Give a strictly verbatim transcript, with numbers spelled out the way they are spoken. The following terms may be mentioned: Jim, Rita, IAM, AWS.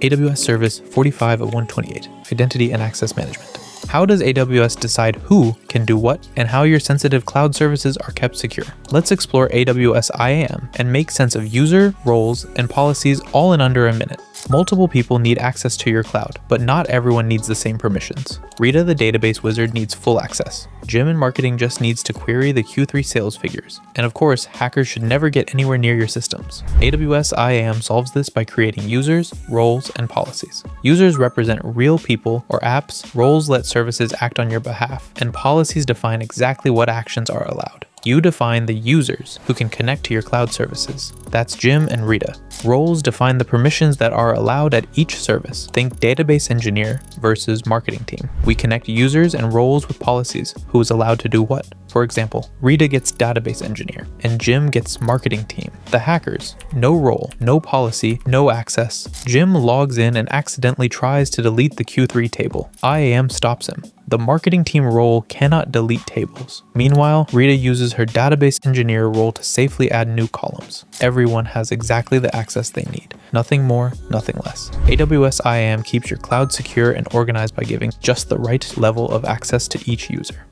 A W S Service forty-five of one twenty-eight, Identity and Access Management. How does A W S decide who can do what and how your sensitive cloud services are kept secure? Let's explore A W S I A M and make sense of user, roles, and policies all in under a minute. Multiple people need access to your cloud, but not everyone needs the same permissions. Rita, the database wizard, needs full access. Jim in marketing just needs to query the Q three sales figures. And of course, hackers should never get anywhere near your systems. A W S I A M solves this by creating users, roles, and policies. Users represent real people or apps, roles let services act on your behalf, and policies define exactly what actions are allowed. You define the users who can connect to your cloud services. That's Jim and Rita. Roles define the permissions that are allowed at each service. Think database engineer versus marketing team. We connect users and roles with policies, who is allowed to do what. For example, Rita gets database engineer and Jim gets marketing team. The hackers, no role, no policy, no access. Jim logs in and accidentally tries to delete the Q three table. I A M stops him. The marketing team role cannot delete tables. Meanwhile, Rita uses her database engineer role to safely add new columns. Everyone has exactly the access they need. Nothing more, nothing less. A W S I A M keeps your cloud secure and organized by giving just the right level of access to each user.